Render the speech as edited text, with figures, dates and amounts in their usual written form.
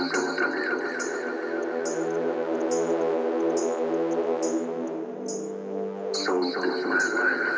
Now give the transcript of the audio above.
So